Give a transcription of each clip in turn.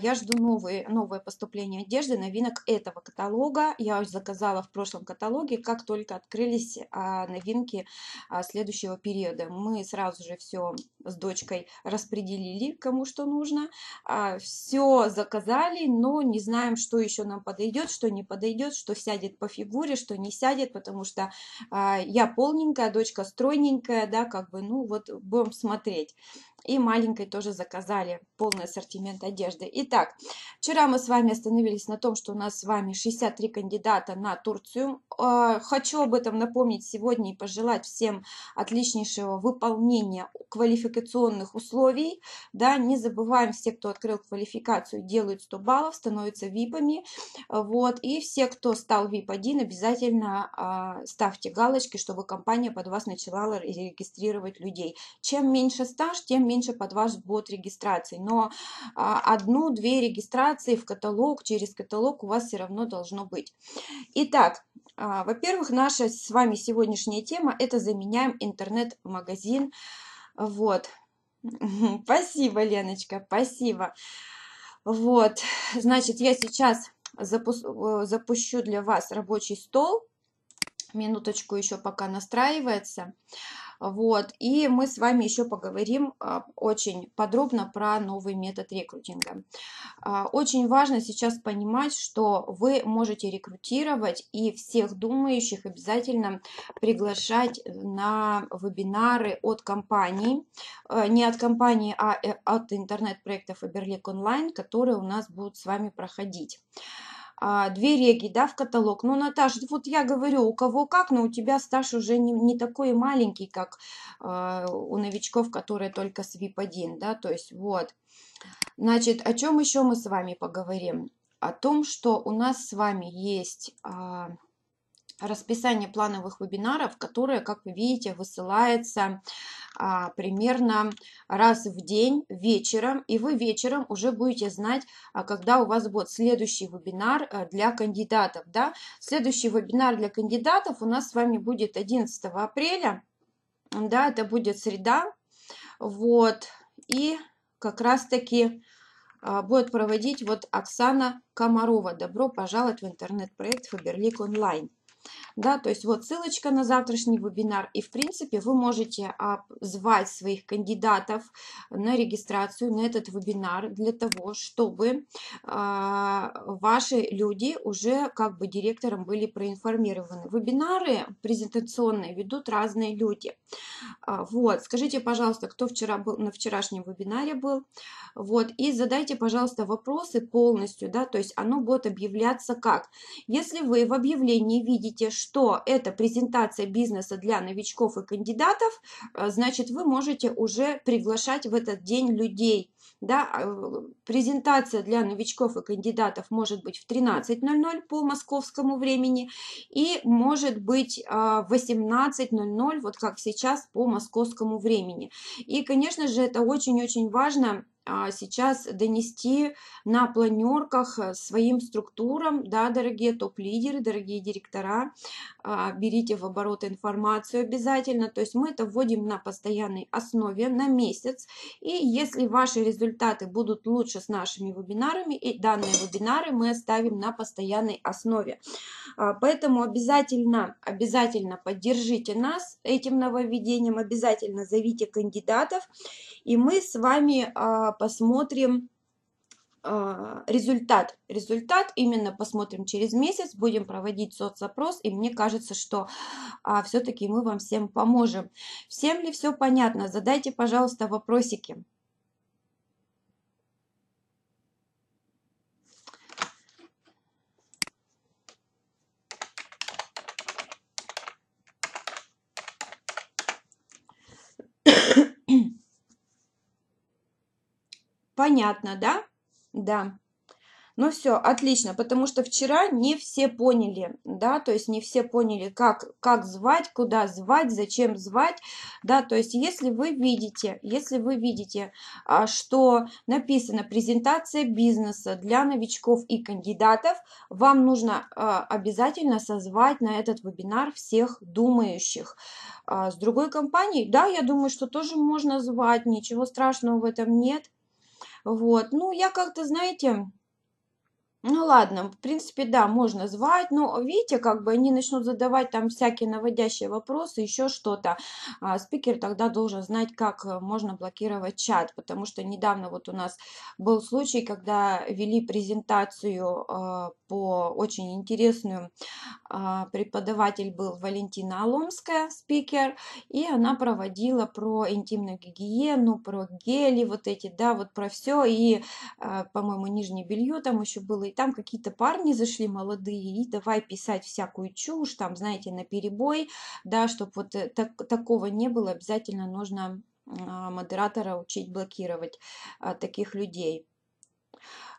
Я жду новое поступление одежды, новинок этого каталога. Я уже заказала в прошлом каталоге, как только открылись новинки следующего периода. Мы сразу же все с дочкой распределили, кому что нужно. Все заказали, но не знаем, что еще нам подойдет, что не подойдет, что сядет по фигуре, что не сядет, потому что я полненькая, дочка стройненькая, да, как бы, ну вот будем смотреть. И маленькой тоже заказали полный ассортимент одежды. Итак, вчера мы с вами остановились на том, что у нас с вами 63 кандидата на Турцию. Хочу об этом напомнить сегодня и пожелать всем отличнейшего выполнения квалификационных условий. Да, не забываем, все, кто открыл квалификацию, делают 100 баллов, становятся випами. Вот. И все, кто стал VIP-1, обязательно ставьте галочки, чтобы компания под вас начала регистрировать людей. Чем меньше стаж, тем меньше под ваш бот регистраций, но 1-2 регистрации в каталог, через каталог у вас все равно должно быть. Итак, во-первых, наша с вами сегодняшняя тема — это заменяем интернет-магазин. Вот, спасибо, Леночка, спасибо. Вот, значит, я сейчас запущу для вас рабочий стол, минуточку еще, пока настраивается. Вот, и мы с вами еще поговорим очень подробно про новый метод рекрутинга. Очень важно сейчас понимать, что вы можете рекрутировать, и всех думающих обязательно приглашать на вебинары от компаний, не от компании, а от интернет-проекта Faberlic Online, которые у нас будут с вами проходить. 2 реги, да, в каталог. Ну, Наташа, вот я говорю, у кого как, но у тебя стаж уже не такой маленький, как у новичков, которые только с VIP-1, да, то есть вот. Значит, о чем еще мы с вами поговорим? О том, что у нас с вами есть расписание плановых вебинаров, которое, как вы видите, высылается примерно раз в день вечером, и вы вечером уже будете знать, когда у вас будет следующий вебинар для кандидатов, да? Следующий вебинар для кандидатов у нас с вами будет 11 апреля, да, это будет среда, вот, и как раз-таки будет проводить вот Оксана Комарова. Добро пожаловать в интернет-проект Faberlic Online. Да, то есть вот ссылочка на завтрашний вебинар, и в принципе вы можете обзвать своих кандидатов на регистрацию на этот вебинар для того, чтобы ваши люди уже как бы директором были проинформированы. Вебинары презентационные ведут разные люди. Вот, скажите, пожалуйста, кто вчера был на вчерашнем вебинаре был, вот, и задайте, пожалуйста, вопросы полностью, да, то есть оно будет объявляться как? Если вы в объявлении видите, что это презентация бизнеса для новичков и кандидатов, значит, вы можете уже приглашать в этот день людей. Да? Презентация для новичков и кандидатов может быть в 13:00 по московскому времени и может быть в 18:00, вот как сейчас, по московскому времени. И, конечно же, это очень-очень важно сейчас донести на планерках своим структурам, да, дорогие топ-лидеры, дорогие директора, берите в оборот информацию обязательно, то есть мы это вводим на постоянной основе, на месяц, и если ваши результаты будут лучше с нашими вебинарами, и данные вебинары мы оставим на постоянной основе, поэтому обязательно поддержите нас этим нововведением, обязательно зовите кандидатов, и мы с вами посмотрим результат, именно посмотрим через месяц, будем проводить соцопрос, и мне кажется, что все-таки мы вам всем поможем. Всем ли все понятно? Задайте, пожалуйста, вопросики. Понятно, да? Да. Ну все, отлично, потому что вчера не все поняли, да, то есть не все поняли, как звать, куда звать, зачем звать, да, то есть если вы видите, что написано презентация бизнеса для новичков и кандидатов, вам нужно обязательно созвать на этот вебинар всех думающих. С другой компанией, да, я думаю, что тоже можно звать, ничего страшного в этом нет. Вот, ну, я как-то, знаете... Ну ладно, в принципе, да, можно звать, но видите, как бы они начнут задавать там всякие наводящие вопросы, еще что-то. Спикер тогда должен знать, как можно блокировать чат, потому что недавно вот у нас был случай, когда вели презентацию по очень интересную, преподаватель был Валентина Аломская, спикер, и она проводила про интимную гигиену, про гели, вот эти, да, вот про все, и, по-моему, нижнее белье там еще было. И там какие-то парни зашли молодые, и давай писать всякую чушь, там, знаете, наперебой, да, чтобы вот такого не было, обязательно нужно модератора учить блокировать таких людей.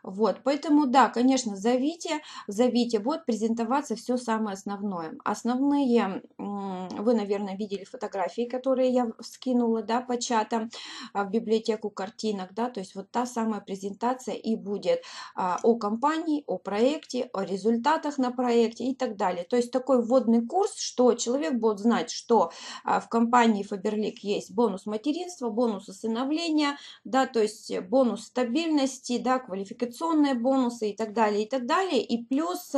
Вот, поэтому, да, конечно, зовите, вот, презентоваться все самое основное. Основные, вы, наверное, видели фотографии, которые я скинула, да, по чатам в библиотеку картинок, да, то есть вот та самая презентация и будет о компании, о проекте, о результатах на проекте и так далее. То есть такой вводный курс, что человек будет знать, что в компании Faberlic есть бонус материнства, бонус усыновления, да, то есть бонус стабильности, да, квалификации, бонусы и так далее, и так далее. И плюс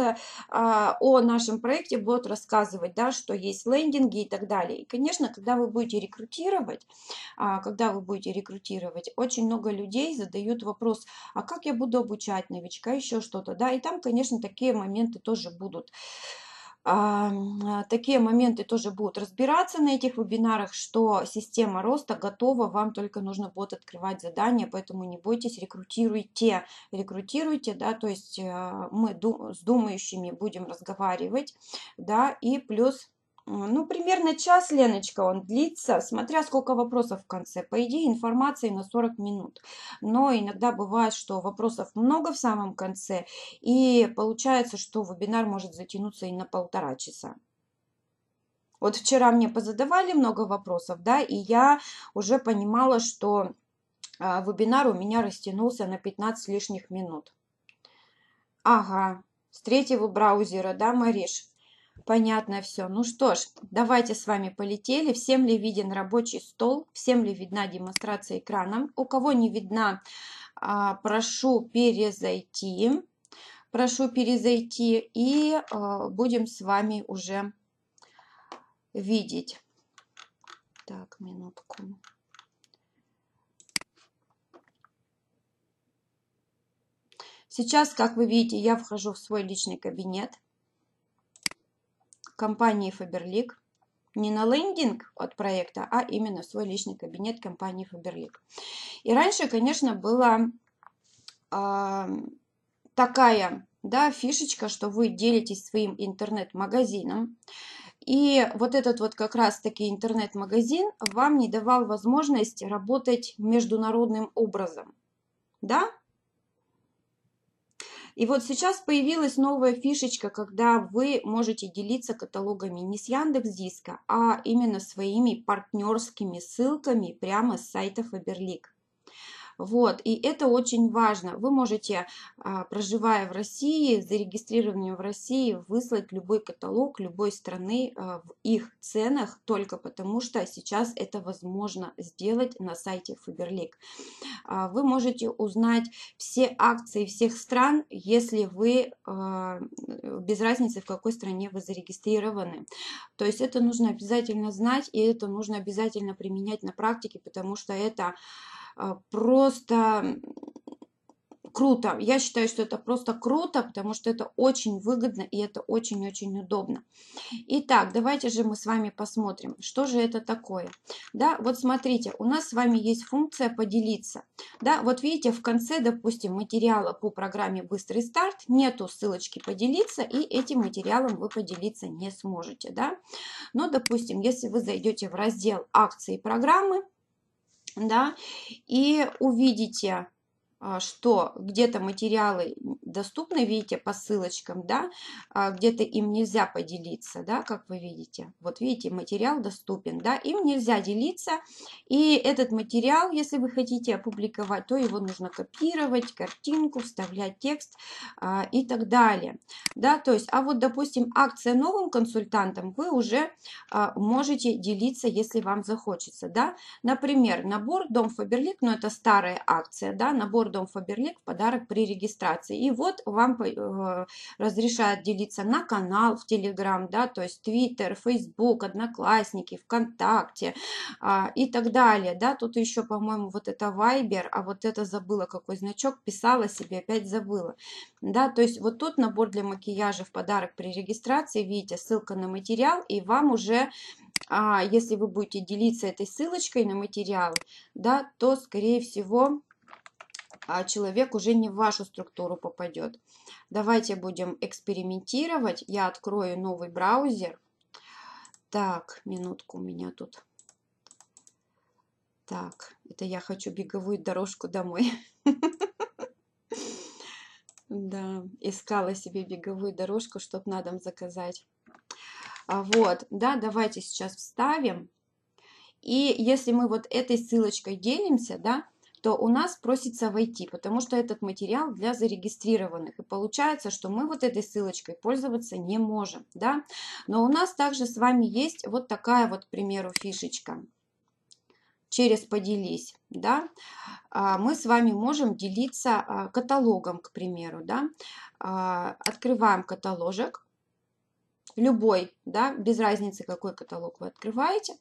о нашем проекте будут рассказывать, да, что есть лендинги и так далее. И, конечно, когда вы будете рекрутировать, очень много людей задают вопрос, а как я буду обучать новичка, еще что-то, да, и там, конечно, такие моменты тоже будут. Разбираться на этих вебинарах, что система роста готова, вам только нужно будет открывать задания, поэтому не бойтесь, рекрутируйте, да, то есть мы с думающими будем разговаривать, да, и плюс, ну, примерно час, Леночка, он длится, смотря сколько вопросов в конце. По идее, информации на 40 минут. Но иногда бывает, что вопросов много в самом конце, и получается, что вебинар может затянуться и на 1,5 часа. Вот вчера мне позадавали много вопросов, да, и я уже понимала, что вебинар у меня растянулся на 15 лишних минут. Ага, с третьего браузера, да, Мариш? Понятно все. Ну что ж, давайте с вами полетели. Всем ли виден рабочий стол? Всем ли видна демонстрация экрана? У кого не видна, прошу перезайти. И будем с вами уже видеть. Так, минутку. Сейчас, как вы видите, я вхожу в свой личный кабинет компании Faberlic, не на лендинг от проекта, а именно в свой личный кабинет компании Faberlic. И раньше, конечно, была такая, да, фишечка, что вы делитесь своим интернет-магазином, и вот этот вот как раз-таки интернет-магазин вам не давал возможность работать международным образом, да? И вот сейчас появилась новая фишечка, когда вы можете делиться каталогами не с Яндекс.Диска, а именно своими партнерскими ссылками прямо с сайта Faberlic. Вот, и это очень важно. Вы можете, проживая в России, зарегистрированным в России, выслать любой каталог любой страны в их ценах, только потому что сейчас это возможно сделать на сайте Faberlic. Вы можете узнать все акции всех стран, если вы, без разницы, в какой стране вы зарегистрированы. То есть это нужно обязательно знать, и это нужно обязательно применять на практике, потому что это просто круто. Я считаю, что это просто круто, потому что это очень выгодно и это очень-очень удобно. Итак, давайте же мы с вами посмотрим, что же это такое. Да, вот смотрите, у нас с вами есть функция «Поделиться». Да, вот видите, в конце, допустим, материала по программе «Быстрый старт» нету ссылочки «Поделиться», и этим материалом вы поделиться не сможете, да. Но, допустим, если вы зайдете в раздел «Акции программы», да, и увидите, что где-то материалы доступны, видите, по ссылочкам, да, где-то им нельзя поделиться, да, как вы видите. Вот видите, материал доступен, да, им нельзя делиться. И этот материал, если вы хотите опубликовать, то его нужно копировать, картинку, вставлять текст и так далее. Да, то есть, а вот, допустим, акция новым консультантам вы уже можете делиться, если вам захочется, да. Например, набор «Дом Фаберлик», но это старая акция, да, набор «Дом Фаберлик» в подарок при регистрации. И вот вам разрешают делиться на канал в Телеграм, да, то есть Твиттер, Фейсбук, Одноклассники, ВКонтакте и так далее, да. Тут еще, по-моему, вот это Вайбер, а вот это забыла, какой значок, писала себе, опять забыла, да, то есть вот тут набор для макияжа в подарок при регистрации, видите, ссылка на материал, и вам уже, если вы будете делиться этой ссылочкой на материал, да, то, скорее всего, человек уже не в вашу структуру попадет. Давайте будем экспериментировать. Я открою новый браузер. Так, минутку у меня тут. Так, это я хочу беговую дорожку домой. Да, искала себе беговую дорожку, чтобы на дом заказать. Вот, да, давайте сейчас вставим. И если мы вот этой ссылочкой делимся, да, то у нас просится войти, потому что этот материал для зарегистрированных. И получается, что мы вот этой ссылочкой пользоваться не можем, да. Но у нас также с вами есть вот такая вот, к примеру, фишечка. Через «Поделись», да, мы с вами можем делиться каталогом, к примеру, да. Открываем каталожек. Любой, да, без разницы, какой каталог вы открываете.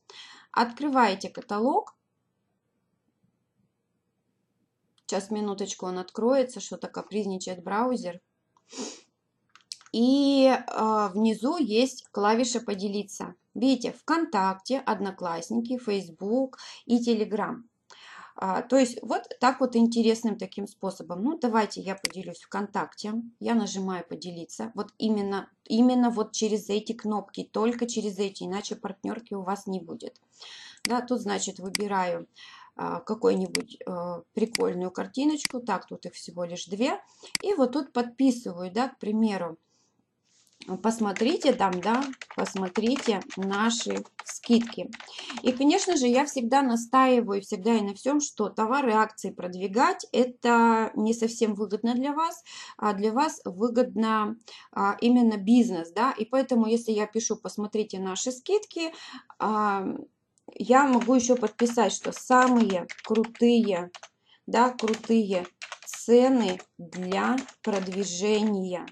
Открываете каталог. Сейчас, минуточку, он откроется, что-то капризничает браузер. И внизу есть клавиша «Поделиться». Видите, ВКонтакте, Одноклассники, Фейсбук и Телеграм. То есть вот так вот интересным таким способом. Ну, давайте я поделюсь ВКонтакте. Я нажимаю «Поделиться». Вот именно вот через эти кнопки, только через эти, иначе партнерки у вас не будет. Да, тут, значит, выбираю какую-нибудь прикольную картиночку. Так, тут их всего лишь две. И вот тут подписываю, да, к примеру. Посмотрите там, да, посмотрите наши скидки. И, конечно же, я всегда настаиваю, всегда и на всем, что товары, акции продвигать — это не совсем выгодно для вас, а для вас выгодно именно бизнес, да. И поэтому, если я пишу «посмотрите наши скидки», я могу еще подписать, что самые крутые, да, крутые цены для продвижения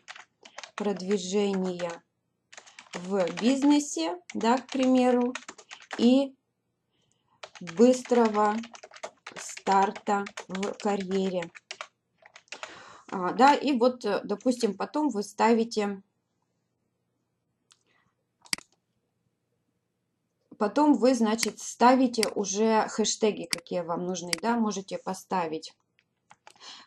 в бизнесе, да, к примеру, и быстрого старта в карьере. Да, и вот, допустим, потом вы ставите, значит, ставите уже хэштеги, какие вам нужны, да, можете поставить.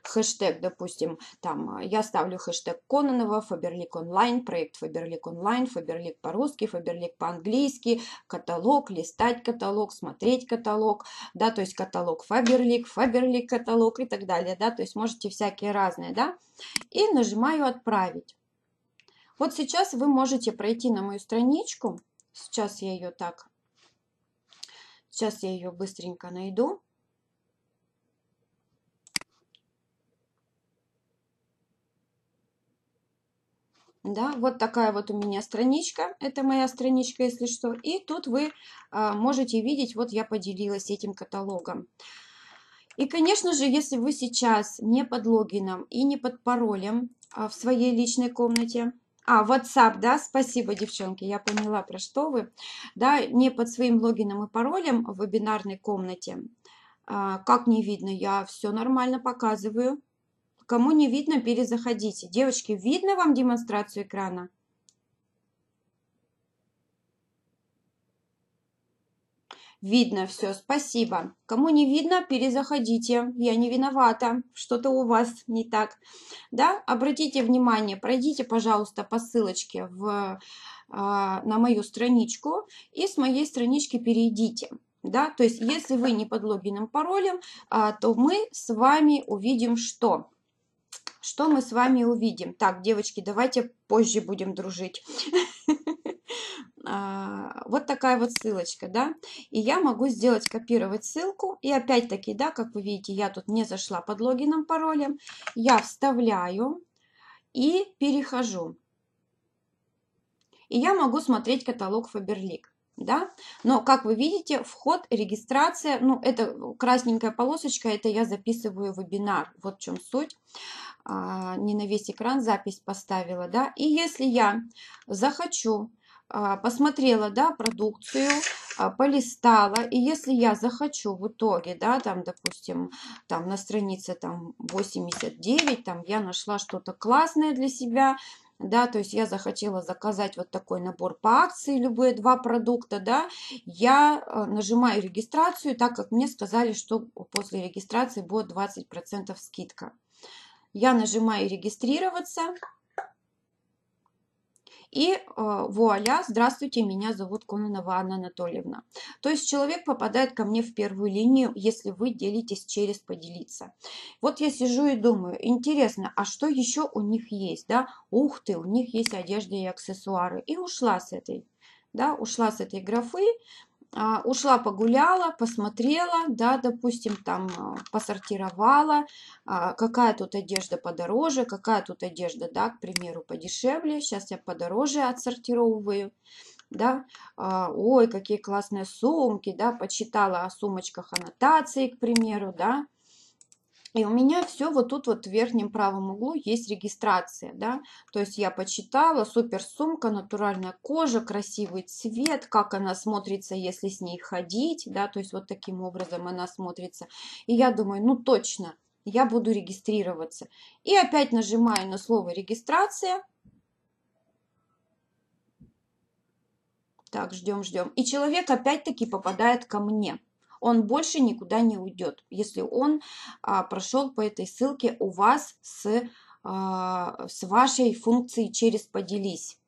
Хэштег, допустим, там я ставлю хэштег «Кононова», «Faberlic Online», проект «Faberlic Online», «Faberlic по-русски», «Faberlic по-английски», каталог, листать каталог, смотреть каталог, да, то есть каталог «Faberlic», «Faberlic каталог» и так далее, да, то есть можете всякие разные, да, и нажимаю «Отправить». Вот сейчас вы можете пройти на мою страничку, сейчас я ее быстренько найду. Да, вот такая вот у меня страничка, это моя страничка, если что. И тут вы можете видеть, вот я поделилась этим каталогом. И, конечно же, если вы сейчас не под логином и не под паролем в своей личной комнате, WhatsApp, да, спасибо, девчонки, я поняла, про что вы, да, не под своим логином и паролем в вебинарной комнате, как не видно, я все нормально показываю. Кому не видно, перезаходите. Девочки, видно вам демонстрацию экрана? Видно все, спасибо. Кому не видно, перезаходите. Я не виновата, что-то у вас не так. Да? Обратите внимание, пройдите, пожалуйста, по ссылочке на мою страничку и с моей странички перейдите. Да? То есть, если вы не под логином, паролем, то мы с вами увидим, что что мы с вами увидим. Так, девочки, давайте позже будем дружить. Вот такая вот ссылочка, да, и я могу сделать копировать ссылку, и опять-таки, да, как вы видите, я тут не зашла под логином, паролем, я вставляю и перехожу, и я могу смотреть каталог Faberlic, да, но, как вы видите, вход, регистрация, ну, это красненькая полосочка, это я записываю вебинар, вот в чем суть. Не на весь экран запись поставила, да, и если я захочу, посмотрела, да, продукцию, полистала, и если я захочу в итоге, да, там, допустим, там на странице там 89, там я нашла что-то классное для себя, да, то есть я захотела заказать вот такой набор по акции, любые два продукта, да, я нажимаю регистрацию, так как мне сказали, что после регистрации будет 20% скидка. Я нажимаю регистрироваться. И вуаля, здравствуйте, меня зовут Кононова Анна Анатольевна. То есть человек попадает ко мне в первую линию, если вы делитесь через поделиться. Вот я сижу и думаю, интересно, а что еще у них есть, да? Ух ты, у них есть одежда и аксессуары. И ушла с этой, да, ушла с этой графы. Ушла, погуляла, посмотрела, да, допустим, там посортировала, какая тут одежда подороже, какая тут одежда, да, к примеру, подешевле. Сейчас я подороже отсортировываю, да. Ой, какие классные сумки, да, почитала о сумочках аннотации, к примеру, да. И у меня все вот тут вот в верхнем правом углу есть регистрация, да, то есть я почитала, супер сумка, натуральная кожа, красивый цвет, как она смотрится, если с ней ходить, да, то есть вот таким образом она смотрится. И я думаю, ну точно, я буду регистрироваться. И опять нажимаю на слово регистрация. Так, ждем, ждем. И человек опять-таки попадает ко мне. Он больше никуда не уйдет, если он прошел по этой ссылке у вас с вашей функцией «Через поделись».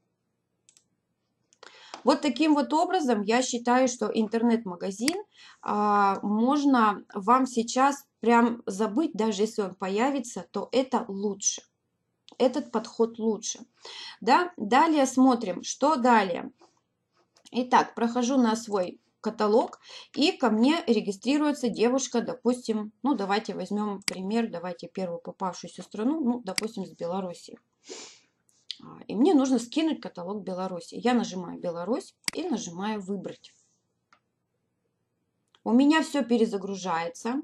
Вот таким вот образом я считаю, что интернет-магазин можно вам сейчас прям забыть, даже если он появится, то это лучше. Этот подход лучше. Да? Далее смотрим, что далее. Итак, прохожу на свой каталог, и ко мне регистрируется девушка, допустим, ну давайте возьмем пример, давайте первую попавшуюся страну, ну допустим с Беларуси. И мне нужно скинуть каталог Беларуси. Я нажимаю Беларусь и нажимаю выбрать. У меня все перезагружается.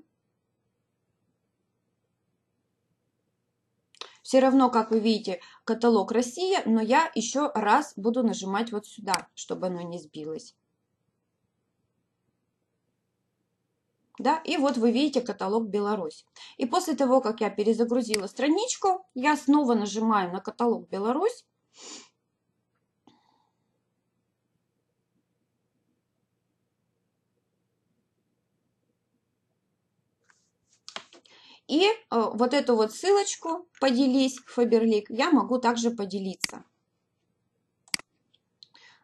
Все равно, как вы видите, каталог Россия, но я еще раз буду нажимать вот сюда, чтобы оно не сбилось. Да, и вот вы видите каталог Беларусь. И после того, как я перезагрузила страничку, я снова нажимаю на каталог Беларусь. И вот эту вот ссылочку «Поделись» Faberlic я могу также поделиться.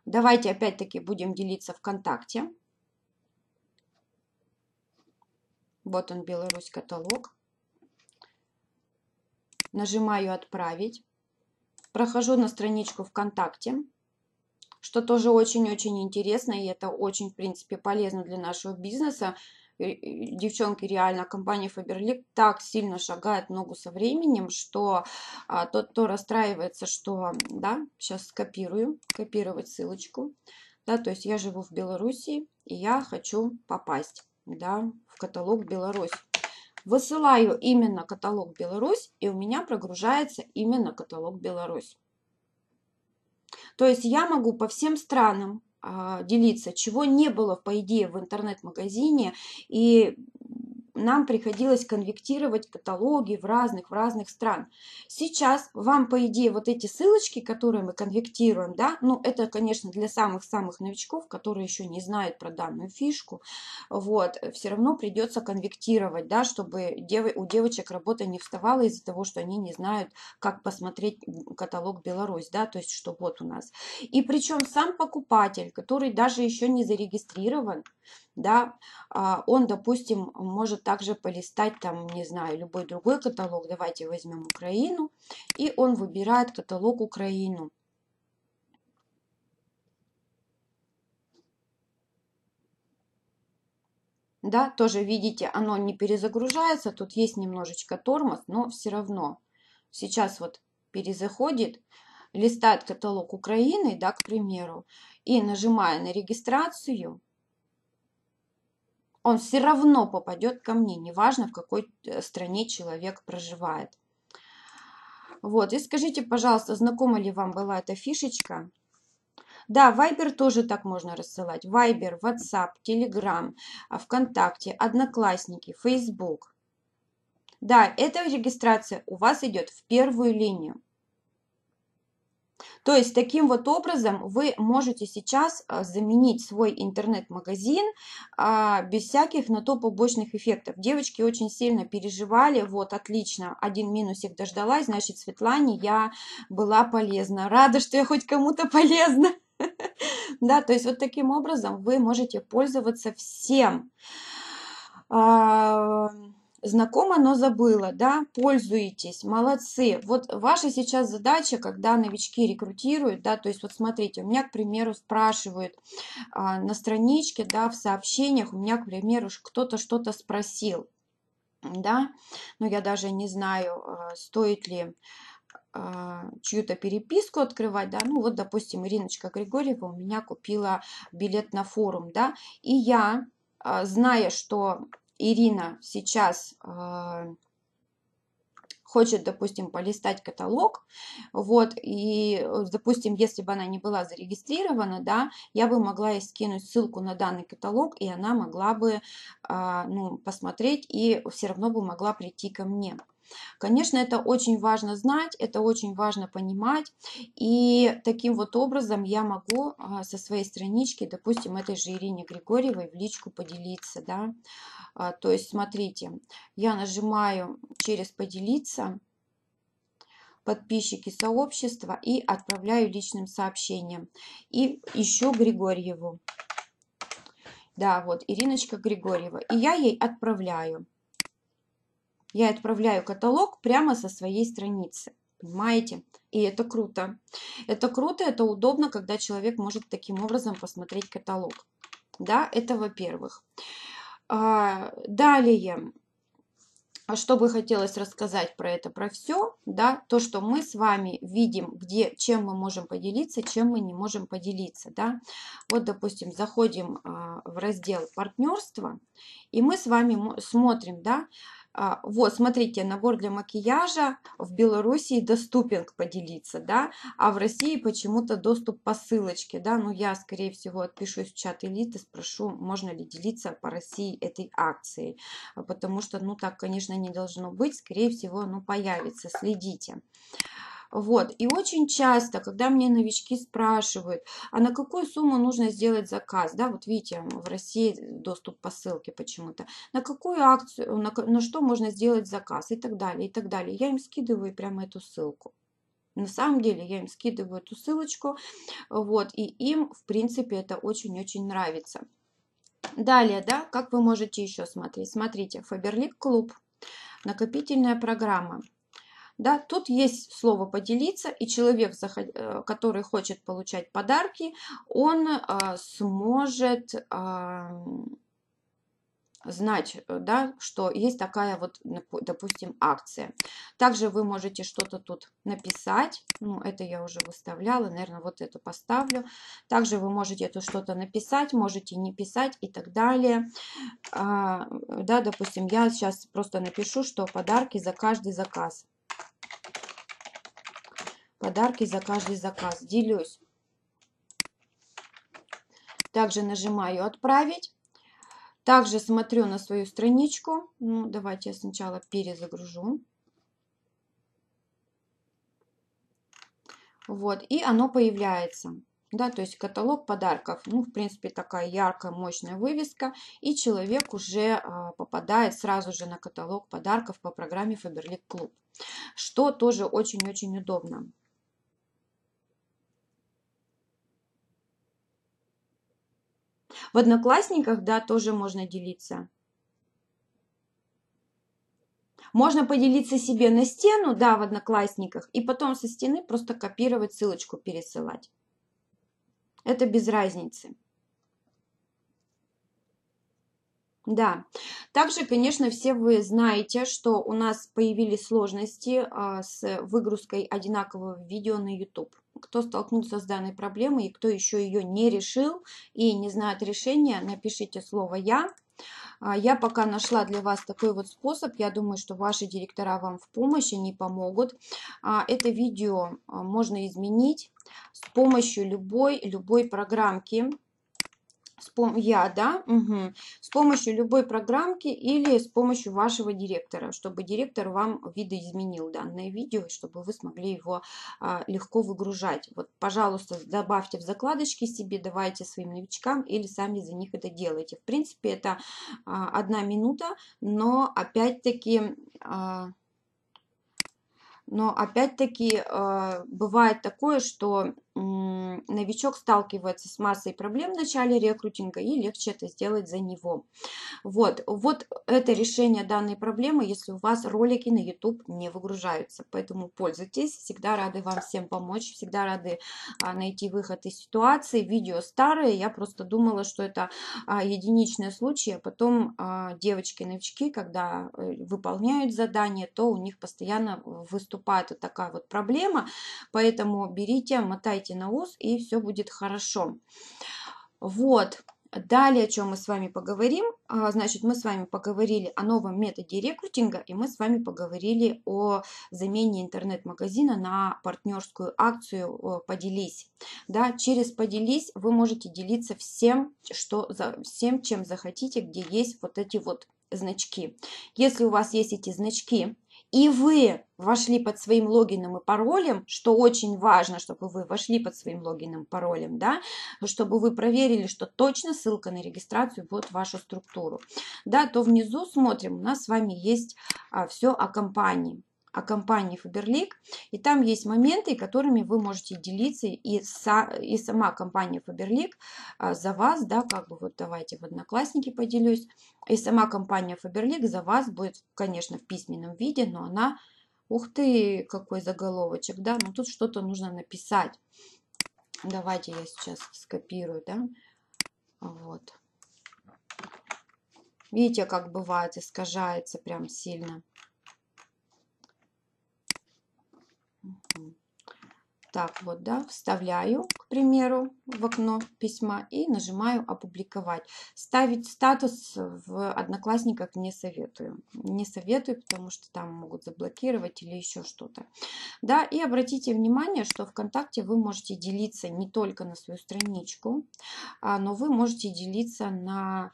Давайте опять-таки будем делиться ВКонтакте. Вот он, Беларусь, каталог. Нажимаю «Отправить». Прохожу на страничку ВКонтакте, что тоже очень-очень интересно, и это очень, в принципе, полезно для нашего бизнеса. Девчонки, реально, компания Faberlic так сильно шагает ногу со временем, что тот, кто расстраивается, что... Да, сейчас скопирую, копировать ссылочку. Да, то есть я живу в Беларуси, и я хочу попасть. Да, в каталог Беларусь. Высылаю именно каталог Беларусь, и у меня прогружается именно каталог Беларусь. То есть я могу по всем странам делиться, чего не было, по идее, в интернет-магазине, и нам приходилось конвертировать каталоги в разных стран. Сейчас вам, по идее, вот эти ссылочки, которые мы конвертируем, да, ну, это, конечно, для самых-самых новичков, которые еще не знают про данную фишку, вот, все равно придется конвертировать, да, чтобы у девочек работа не вставала из-за того, что они не знают, как посмотреть каталог Беларусь, да, то есть, что вот у нас. И причем сам покупатель, который даже еще не зарегистрирован, да, он, допустим, может также полистать там, не знаю, любой другой каталог, давайте возьмем Украину, и он выбирает каталог Украину. Да, тоже видите, оно не перезагружается, тут есть немножечко тормоз, но все равно. Сейчас вот перезаходит, листает каталог Украины, да, к примеру, и нажимая на регистрацию, он все равно попадет ко мне, неважно, в какой стране человек проживает. Вот, и скажите, пожалуйста, знакома ли вам была эта фишечка? Да, Viber тоже так можно рассылать. Viber, WhatsApp, Telegram, ВКонтакте, Одноклассники, Facebook. Да, эта регистрация у вас идет в первую линию. То есть таким вот образом вы можете сейчас заменить свой интернет-магазин без всяких на то побочных эффектов. Девочки очень сильно переживали, вот отлично, один минусик дождалась, значит, Светлане я была полезна. Рада, что я хоть кому-то полезна. Да, то есть вот таким образом вы можете пользоваться всем. Знакомо, но забыла, да, пользуйтесь, молодцы. Вот ваша сейчас задача, когда новички рекрутируют, да, то есть вот смотрите, у меня, к примеру, спрашивают на страничке, да, в сообщениях, у меня, к примеру, кто-то что-то спросил, да, но я даже не знаю, стоит ли чью-то переписку открывать, да, ну вот, допустим, Ириночка Григорьева у меня купила билет на форум, да, и я, зная, что Ирина сейчас хочет, допустим, полистать каталог, вот, и, допустим, если бы она не была зарегистрирована, да, я бы могла ей скинуть ссылку на данный каталог, и она могла бы, ну, посмотреть, и все равно бы могла прийти ко мне. Конечно, это очень важно знать, это очень важно понимать, и таким вот образом я могу со своей странички, допустим, этой же Ирине Григорьевой в личку поделиться, да, то есть, смотрите, я нажимаю через «Поделиться», «Подписчики сообщества» и отправляю личным сообщением, и еще Григорьеву, да, вот, Ириночка Григорьева, и я ей отправляю. Я отправляю каталог прямо со своей страницы, понимаете? И это круто. Это круто, это удобно, когда человек может таким образом посмотреть каталог. Да, это во-первых. Далее, что бы хотелось рассказать про это, про все, да, то, что мы с вами видим, где, чем мы можем поделиться, чем мы не можем поделиться, да. Вот, допустим, заходим в раздел «Партнерство», и мы с вами смотрим, да, вот, смотрите, набор для макияжа в Белоруссии доступен к поделиться, да, а в России почему-то доступ по ссылочке, да, ну, я, скорее всего, отпишусь в чат элиты, спрошу, можно ли делиться по России этой акцией, потому что, ну, так, конечно, не должно быть, скорее всего, оно появится, следите. Вот, и очень часто, когда мне новички спрашивают, а на какую сумму нужно сделать заказ, да, вот видите, в России доступ по ссылке почему-то, на какую акцию, на что можно сделать заказ и так далее, и так далее. Я им скидываю прямо эту ссылку. На самом деле я им скидываю эту ссылочку, вот, и им, в принципе, это очень-очень нравится. Далее, да, как вы можете еще смотреть? Смотрите, Faberlic Club, накопительная программа. Да, тут есть слово «поделиться», и человек, который хочет получать подарки, он сможет знать, да, что есть такая вот, допустим, акция. Также вы можете что-то тут написать. Ну, это я уже выставляла, наверное, вот эту поставлю. Также вы можете тут что-то написать, можете не писать и так далее. Да, допустим, я сейчас просто напишу, что подарки за каждый заказ. Подарки за каждый заказ. Делюсь. Также нажимаю «Отправить». Также смотрю на свою страничку. Ну, давайте я сначала перезагружу. Вот, и оно появляется. Да, то есть каталог подарков. Ну, в принципе, такая яркая, мощная вывеска. И человек уже попадает сразу же на каталог подарков по программе Faberlic Club. Что тоже очень-очень удобно. В Одноклассниках, да, тоже можно делиться. Можно поделиться себе на стену, да, в Одноклассниках, и потом со стены просто копировать ссылочку, пересылать. Это без разницы. Да, также, конечно, все вы знаете, что у нас появились сложности с выгрузкой одинакового видео на YouTube. Кто столкнулся с данной проблемой и кто еще ее не решил и не знает решения, напишите слово «Я». Я пока нашла для вас такой вот способ. Я думаю, что ваши директора вам в помощь, они помогут. Это видео можно изменить с помощью любой программки. С помощью любой программки или с помощью вашего директора, чтобы директор вам видоизменил данное видео, чтобы вы смогли его легко выгружать. Вот, пожалуйста, добавьте в закладочки себе, давайте своим новичкам или сами за них это делайте. В принципе, это 1 минута, но опять-таки... бывает такое, что новичок сталкивается с массой проблем в начале рекрутинга, и легче это сделать за него. Вот это решение данной проблемы, если у вас ролики на YouTube не выгружаются. Поэтому пользуйтесь, всегда рады вам всем помочь, всегда рады найти выход из ситуации. Видео старые, я просто думала, что это единичные случаи, а потом девочки-новички, когда выполняют задания, то у них постоянно выступает вот такая вот проблема, поэтому берите, мотайте на ус, и все будет хорошо. Вот. Далее, о чем мы с вами поговорим, значит, мы с вами поговорили о новом методе рекрутинга, и мы с вами поговорили о замене интернет-магазина на партнерскую акцию «Поделись». Да, через «Поделись» вы можете делиться всем, чем захотите, где есть вот эти вот значки. Если у вас есть эти значки, и вы вошли под своим логином и паролем, что очень важно, чтобы вы вошли под своим логином и паролем, да, чтобы вы проверили, что точно ссылка на регистрацию будет в вашу структуру, да, то внизу смотрим, у нас с вами есть все о компании Faberlic, и там есть моменты, которыми вы можете делиться, и сама компания Faberlic за вас, да, как бы вот давайте в Одноклассники поделюсь, и сама компания Faberlic за вас будет, конечно, в письменном виде, но она, ух ты, какой заголовочек, да, но тут что-то нужно написать. Давайте я сейчас скопирую, да, вот. Видите, как бывает, искажается прям сильно. Так вот, да, вставляю, к примеру, в окно письма и нажимаю «Опубликовать». Ставить статус в Одноклассниках не советую. Не советую, потому что там могут заблокировать или еще что-то. Да, и обратите внимание, что ВКонтакте вы можете делиться не только на свою страничку, но вы можете делиться на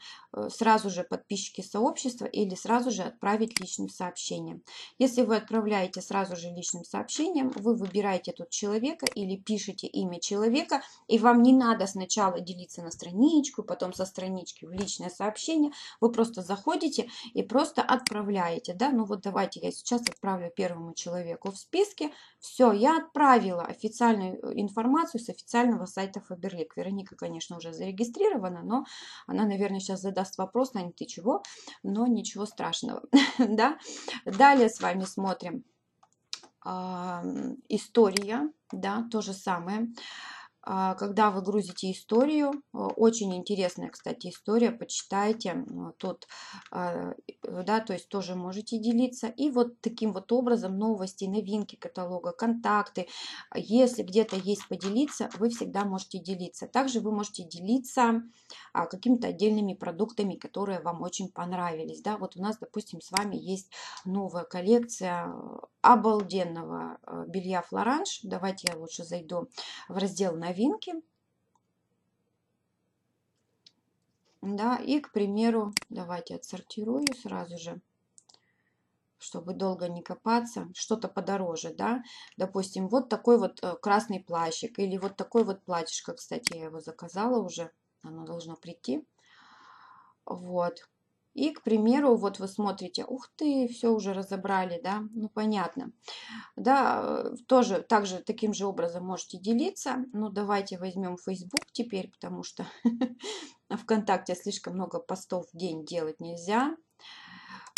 сразу же подписчики сообщества или сразу же отправить личным сообщением. Если вы отправляете сразу же личным сообщением, вы выбираете тут человека, или пишите имя человека, и вам не надо сначала делиться на страничку, потом со странички в личное сообщение, вы просто заходите и просто отправляете, да, ну вот давайте я сейчас отправлю первому человеку в списке, все, я отправила официальную информацию с официального сайта Faberlic. Вероника, конечно, уже зарегистрирована, но она, наверное, сейчас задаст вопрос, Аня, ты чего, но ничего страшного, да. Далее с вами смотрим история, да, то же самое. Когда вы грузите историю, очень интересная, кстати, история, почитайте тут, да, то есть тоже можете делиться. И вот таким вот образом новости, новинки каталога, контакты. Если где-то есть поделиться, вы всегда можете делиться. Также вы можете делиться какими-то отдельными продуктами, которые вам очень понравились. Да, вот у нас, допустим, с вами есть новая коллекция обалденного белья «Флоранж». Давайте я лучше зайду в раздел «Новинки». Да, и, к примеру, давайте отсортирую сразу же, чтобы долго не копаться, что-то подороже, да, допустим, вот такой вот красный плащик или вот такой вот платьишко, кстати, я его заказала уже, оно должно прийти, вот. И, к примеру, вот вы смотрите, ух ты, все уже разобрали, да, ну понятно. Да, тоже также таким же образом можете делиться. Ну, давайте возьмем Facebook теперь, потому что ВКонтакте слишком много постов в день делать нельзя.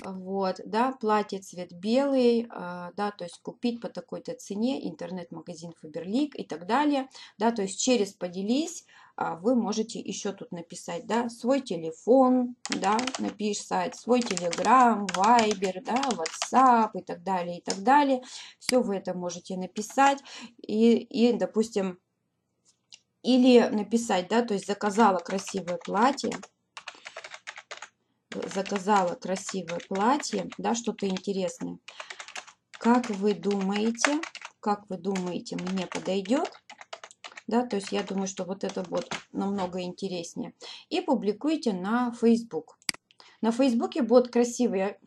Вот, да, платье цвет белый, да, то есть купить по такой-то цене, интернет-магазин Faberlic и так далее, да, то есть через поделись, вы можете еще тут написать, да, свой телефон, да, написать, свой телеграм, вайбер, да, ватсап и так далее, и так далее. Все вы это можете написать и допустим, или написать, да, то есть заказала красивое платье, да, что-то интересное. Как вы думаете, мне подойдет? Да, то есть я думаю, что вот это вот намного интереснее. И публикуйте на Facebook. На Фейсбуке будет красивее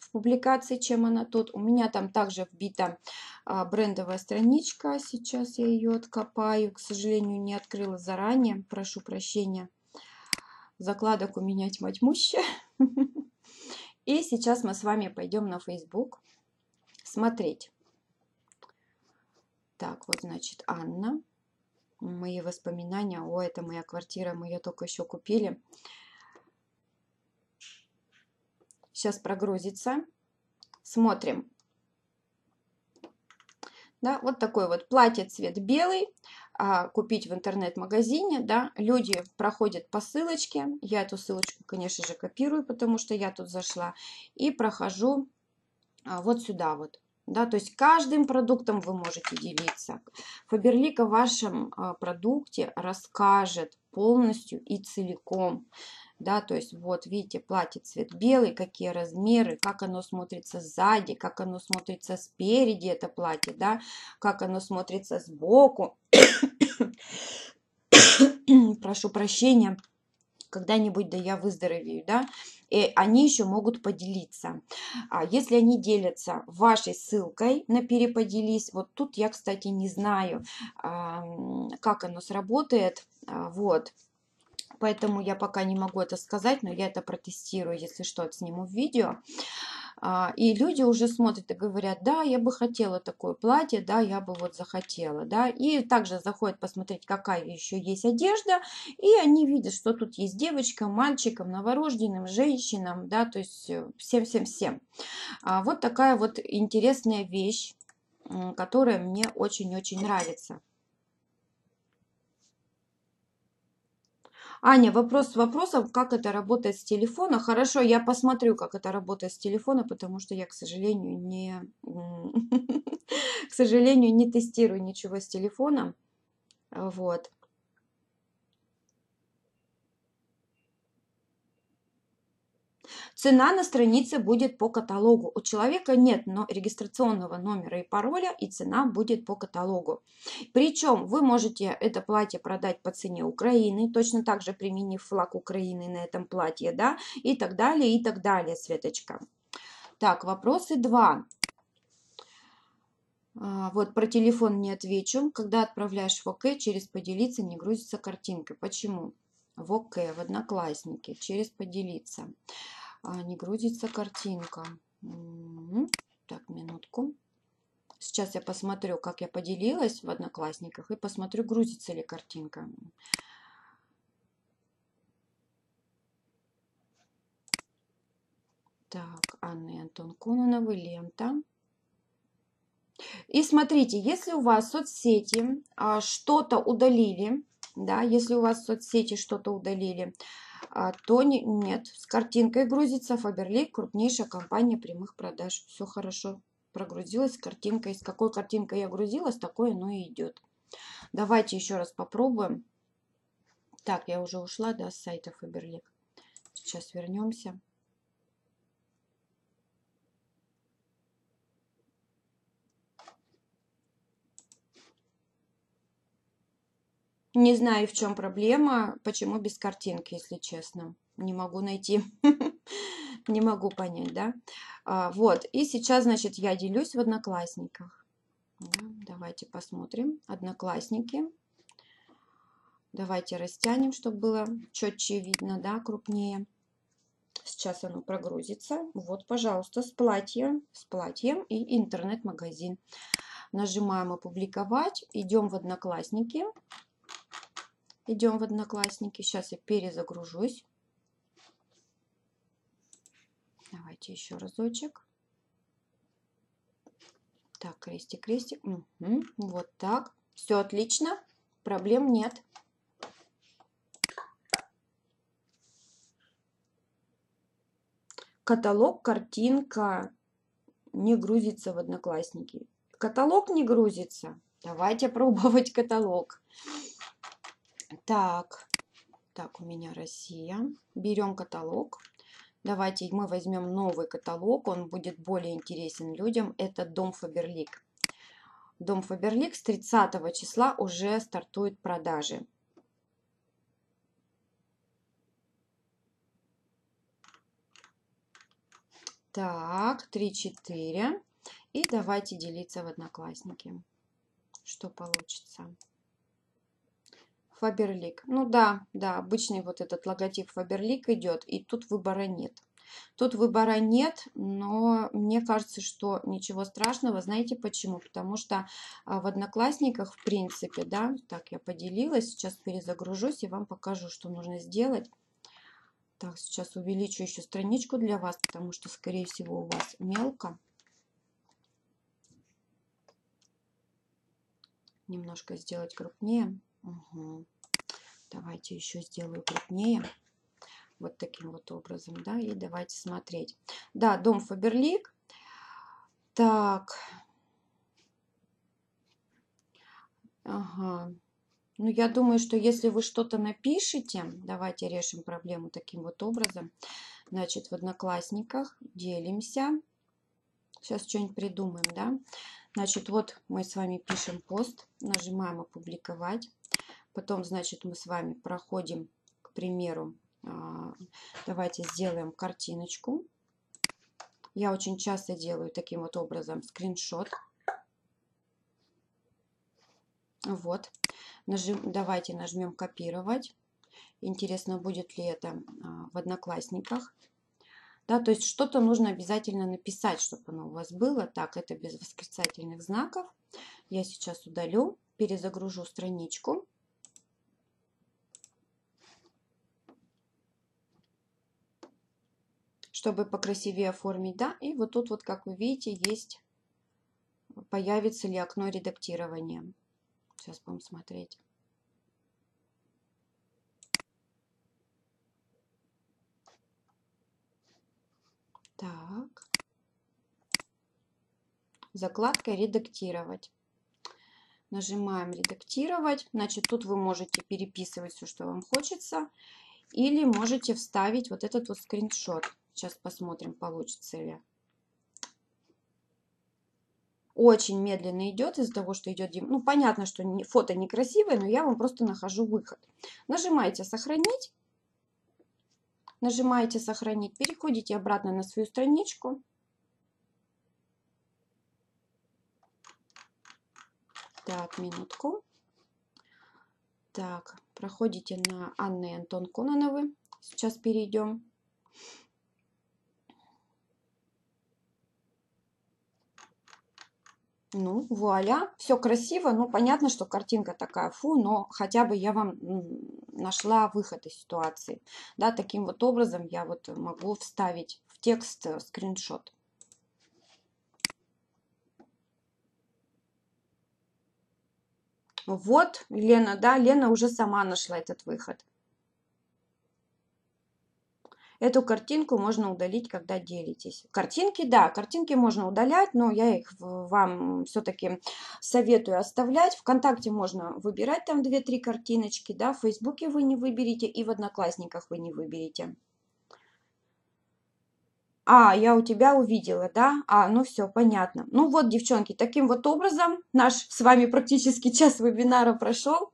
в публикации, чем она тут. У меня там также вбита брендовая страничка. Сейчас я ее откопаю. К сожалению, не открыла заранее. Прошу прощения. Закладок у меня тьма тьмущая. И сейчас мы с вами пойдем на Facebook смотреть. Так, вот, значит, Анна. Мои воспоминания. О, это моя квартира, мы ее только еще купили. Сейчас прогрузится. Смотрим. Да, вот такой вот платье цвет белый. Купить в интернет-магазине, да, люди проходят по ссылочке, я эту ссылочку, конечно же, копирую, потому что я тут зашла, и прохожу вот сюда вот, да, то есть каждым продуктом вы можете делиться. Faberlic о вашем продукте расскажет полностью и целиком, да, то есть вот видите, платье цвет белый, какие размеры, как оно смотрится сзади, как оно смотрится спереди, это платье, да, как оно смотрится сбоку. Прошу прощения, когда-нибудь да я выздоровею, да, и они еще могут поделиться. А если они делятся вашей ссылкой на переподелись, вот тут я, кстати, не знаю, как оно сработает, вот. Поэтому я пока не могу это сказать, но я это протестирую, если что, сниму видео. И люди уже смотрят и говорят, да, я бы хотела такое платье, да, я бы вот захотела, да. И также заходят посмотреть, какая еще есть одежда, и они видят, что тут есть девочкам, мальчикам, новорожденным, женщинам, да, то есть всем-всем-всем. Вот такая вот интересная вещь, которая мне очень-очень нравится. Аня, вопрос с вопросом, как это работает с телефона. Хорошо, я посмотрю, как это работает с телефона, потому что я, к сожалению, не тестирую ничего с телефона. Вот. Цена на странице будет по каталогу. У человека нет регистрационного номера и пароля, и цена будет по каталогу. Причем вы можете это платье продать по цене Украины, точно так же применив флаг Украины на этом платье, да, и так далее, Светочка. Так, вопросы 2. Вот про телефон не отвечу. Когда отправляешь в ОК, через поделиться не грузится картинка. Почему? В ОК, в Одноклассники, через поделиться. Не грузится картинка. Так, минутку. Сейчас я посмотрю, как я поделилась в Одноклассниках, и посмотрю, грузится ли картинка. Так, Анна и Антон Кононовы, лента. И смотрите, если у вас в соцсети что-то удалили, да, если у вас в соцсети что-то удалили, то нет, с картинкой грузится. Faberlic, крупнейшая компания прямых продаж. Все хорошо прогрузилась с картинкой. С какой картинкой я грузилась, такое оно и идет. Давайте еще раз попробуем. Так, я уже ушла, да, с сайта Faberlic. Сейчас вернемся. Не знаю, в чем проблема, почему без картинки, если честно. Не могу найти, не могу понять, да. Вот, и сейчас, значит, я делюсь в Одноклассниках. Да, давайте посмотрим. Одноклассники. Давайте растянем, чтобы было четче видно, да, крупнее. Сейчас оно прогрузится. Вот, пожалуйста, с платьем и интернет-магазин. Нажимаем «Опубликовать», идем в Одноклассники. Идем в Одноклассники. Сейчас я перезагружусь. Давайте еще разочек. Так, крестик, крестик. Угу. Вот так. Все отлично. Проблем нет. Каталог, картинка не грузится в Одноклассники. Каталог не грузится. Давайте пробовать каталог. Так, так, у меня Россия. Берем каталог. Давайте мы возьмем новый каталог. Он будет более интересен людям. Это дом Фаберлик. Дом Фаберлик с 30 числа уже стартуют продажи. Так, 3-4. И давайте делиться в Одноклассники. Что получится? Фаберлик. Ну да, да, обычный вот этот логотип Фаберлик идет, и тут выбора нет. Тут выбора нет, но мне кажется, что ничего страшного. Знаете почему? Потому что в Одноклассниках, в принципе, да, так, я поделилась, сейчас перезагружусь и вам покажу, что нужно сделать. Так, сейчас увеличу еще страничку для вас, потому что, скорее всего, у вас мелко. Немножко сделать крупнее. Угу. Давайте еще сделаю крупнее. Вот таким вот образом, да, и давайте смотреть. Да, дом Фаберлик. Так. Ага. Ну, я думаю, что если вы что-то напишите, давайте решим проблему таким вот образом. Значит, в Одноклассниках делимся. Сейчас что-нибудь придумаем, да. Значит, вот мы с вами пишем пост, нажимаем «Опубликовать». Потом, значит, мы с вами проходим, к примеру, давайте сделаем картиночку. Я очень часто делаю таким вот образом скриншот. Вот. Давайте нажмем «Копировать». Интересно, будет ли это в Одноклассниках. Да, то есть что-то нужно обязательно написать, чтобы оно у вас было. Так, это без восклицательных знаков. Я сейчас удалю, перезагружу страничку. Чтобы покрасивее оформить, да. И вот тут вот, как вы видите, есть, появится ли окно редактирования. Сейчас будем смотреть. Так. Закладка «Редактировать». Нажимаем «Редактировать». Значит, тут вы можете переписывать все, что вам хочется. Или можете вставить вот этот вот скриншот. Сейчас посмотрим, получится ли. Очень медленно идет из-за того, что идет... Ну, понятно, что фото некрасивое, но я вам просто нахожу выход. Нажимаете «Сохранить». Нажимаете «Сохранить», переходите обратно на свою страничку. Так, минутку. Так, проходите на Анны и Антон Кононовы. Сейчас перейдем. Ну, вуаля, все красиво, ну, понятно, что картинка такая, фу, но хотя бы я вам нашла выход из ситуации, да, таким вот образом я вот могу вставить в текст скриншот. Вот, Лена, да, Лена уже сама нашла этот выход. Эту картинку можно удалить, когда делитесь. Картинки, да, картинки можно удалять, но я их вам все-таки советую оставлять. ВКонтакте можно выбирать там 2-3 картиночки, да, в Фейсбуке вы не выберете и в Одноклассниках вы не выберете. А, я у тебя увидела, да? А, ну все, понятно. Ну вот, девчонки, таким вот образом наш с вами практически час вебинара прошел.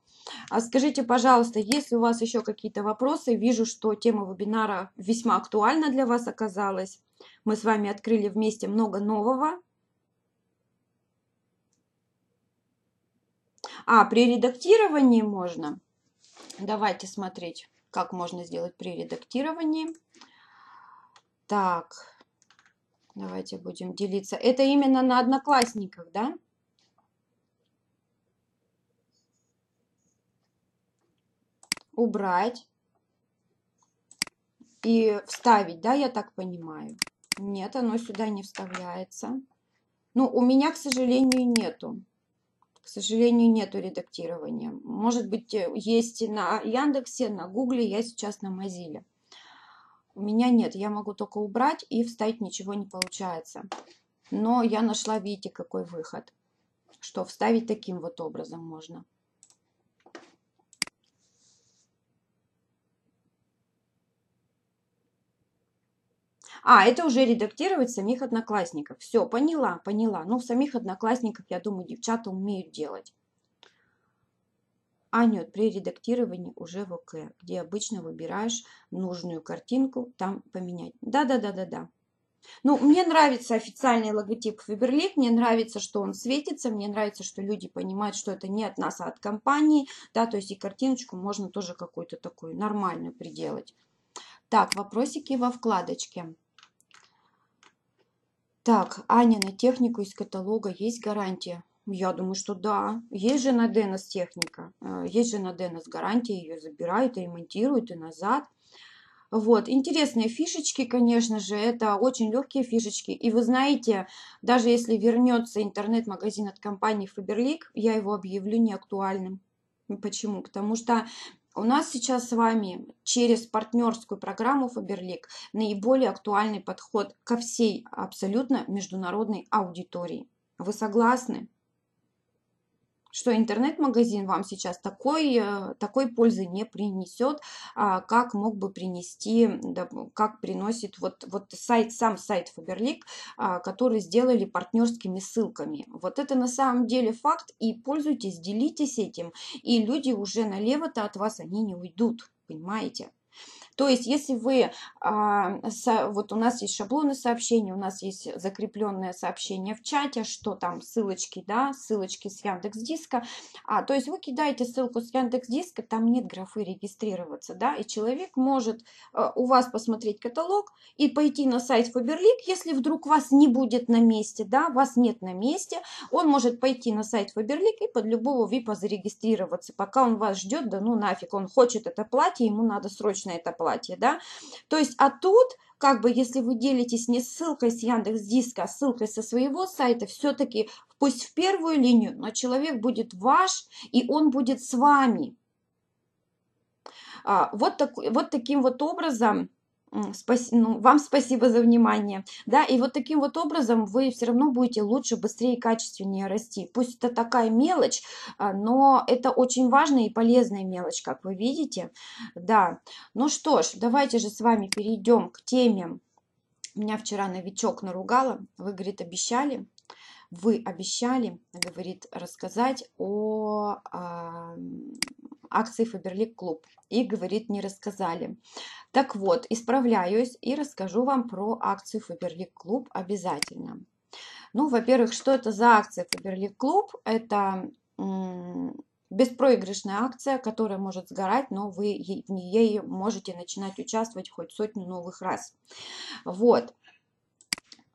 А скажите, пожалуйста, если у вас еще какие-то вопросы, вижу, что тема вебинара весьма актуальна для вас оказалась. Мы с вами открыли вместе много нового. А, при редактировании можно. Давайте смотреть, как можно сделать при редактировании. Так, давайте будем делиться. Это именно на Одноклассниках, да? убрать и вставить, да, я так понимаю? Нет, оно сюда не вставляется. Ну, у меня, к сожалению, нету. К сожалению, нету редактирования. Может быть, есть на Яндексе, на Гугле, я сейчас на Мозилле. У меня нет, я могу только убрать и вставить ничего не получается. Но я нашла, видите, какой выход, что вставить таким вот образом можно. А, это уже редактировать самих одноклассников. Все, поняла, поняла. Ну, самих одноклассников, я думаю, девчата умеют делать. А нет, при редактировании уже в ОК, где обычно выбираешь нужную картинку, там поменять. Да-да-да-да-да. Ну, мне нравится официальный логотип Faberlic, мне нравится, что он светится, мне нравится, что люди понимают, что это не от нас, а от компании. Да, то есть и картиночку можно тоже какую-то такую нормальную приделать. Так, вопросики во вкладочке. Так, Аня, на технику из каталога есть гарантия? Я думаю, что да. Есть же на Denas техника. Есть же на Denas гарантия. Ее забирают, ремонтируют и назад. Вот. Интересные фишечки, конечно же. Это очень легкие фишечки. И вы знаете, даже если вернется интернет-магазин от компании Faberlic, я его объявлю неактуальным. Почему? Потому что у нас сейчас с вами через партнерскую программу Faberlic наиболее актуальный подход ко всей абсолютно международной аудитории. Вы согласны, что интернет-магазин вам сейчас такой пользы не принесет, как мог бы принести, как приносит вот сайт, сам сайт Faberlic, который сделали партнерскими ссылками. Вот это на самом деле факт, и пользуйтесь, делитесь этим, и люди уже налево-то от вас, они не уйдут, понимаете? То есть, если вы, вот у нас есть шаблоны сообщений, у нас есть закрепленное сообщение в чате, что там ссылочки, да, ссылочки с Яндекс.Диска, то есть вы кидаете ссылку с Яндекс.Диска, там нет графы регистрироваться, да, и человек может у вас посмотреть каталог и пойти на сайт Faberlic, если вдруг вас не будет на месте, да, вас нет на месте, он может пойти на сайт Faberlic и под любого випа зарегистрироваться, пока он вас ждет, да ну нафиг, он хочет это платье, ему надо срочно это платье. Да? То есть, а тут, как бы, если вы делитесь не ссылкой с Яндекс.Диска, а ссылкой со своего сайта, все-таки пусть в первую линию, но человек будет ваш, и он будет с вами. Вот таким вот образом, вам спасибо за внимание, да, и вот таким вот образом вы все равно будете лучше, быстрее и качественнее расти. Пусть это такая мелочь, но это очень важная и полезная мелочь, как вы видите, да. Ну что ж, давайте же с вами перейдем к теме. Меня вчера новичок наругала, вы, говорит, обещали, говорит, рассказать о акции Faberlic Club, и, говорит, не рассказали. Так вот, исправляюсь и расскажу вам про акцию Faberlic Club обязательно. Ну, во-первых, что это за акция Faberlic Club? Это беспроигрышная акция, которая может сгорать, но вы в ней можете начинать участвовать хоть сотню новых раз. Вот.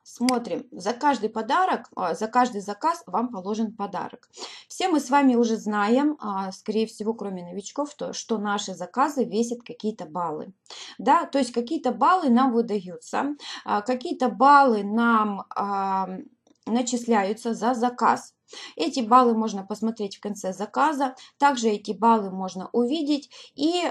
Смотрим, за каждый подарок, за каждый заказ вам положен подарок. Все мы с вами уже знаем, скорее всего, кроме новичков, то, что наши заказы весят какие-то баллы. Да? То есть какие-то баллы нам выдаются, какие-то баллы нам начисляются за заказ. Эти баллы можно посмотреть в конце заказа, также эти баллы можно увидеть, и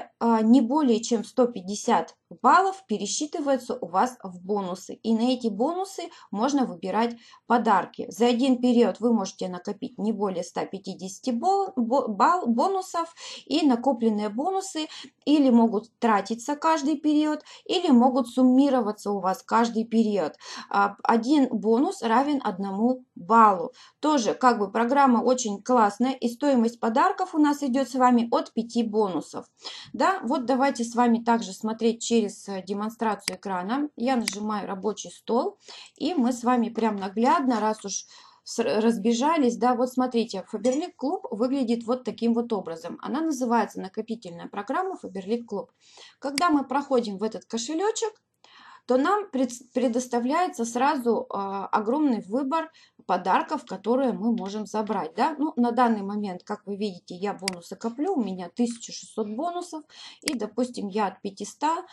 не более чем 150 баллов пересчитываются у вас в бонусы. И на эти бонусы можно выбирать подарки. За один период вы можете накопить не более 150 бонусов, и накопленные бонусы или могут тратиться каждый период, или могут суммироваться у вас каждый период. Один бонус равен 1 баллу. Тоже как бы программа очень классная, и стоимость подарков у нас идет с вами от 5 бонусов. Да, вот давайте с вами также смотреть через демонстрацию экрана. Я нажимаю рабочий стол, и мы с вами прям наглядно, раз уж разбежались, да, вот смотрите, Faberlic Club выглядит вот таким вот образом. Она называется накопительная программа Faberlic Club. Когда мы проходим в этот кошелечек, то нам предоставляется сразу огромный выбор подарков, которые мы можем забрать. Да? Ну, на данный момент, как вы видите, я бонусы коплю, у меня 1600 бонусов, и, допустим, я от 500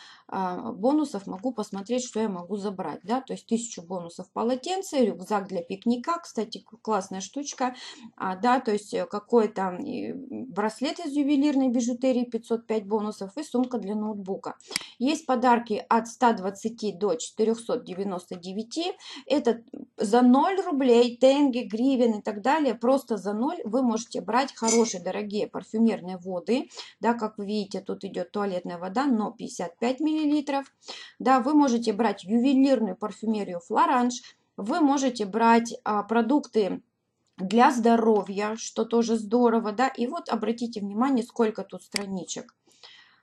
бонусов могу посмотреть, что я могу забрать. Да? То есть 1000 бонусов полотенце, рюкзак для пикника, кстати, классная штучка, да, то есть какой-то браслет из ювелирной бижутерии, 505 бонусов, и сумка для ноутбука. Есть подарки от 120 до 499, это за 0 рублей, тенге, гривен и так далее, просто за 0 вы можете брать хорошие, дорогие парфюмерные воды, да, как вы видите, тут идет туалетная вода, но 55 миллилитров, да, вы можете брать ювелирную парфюмерию Флоранж, вы можете брать продукты для здоровья, что тоже здорово, да, и вот обратите внимание, сколько тут страничек.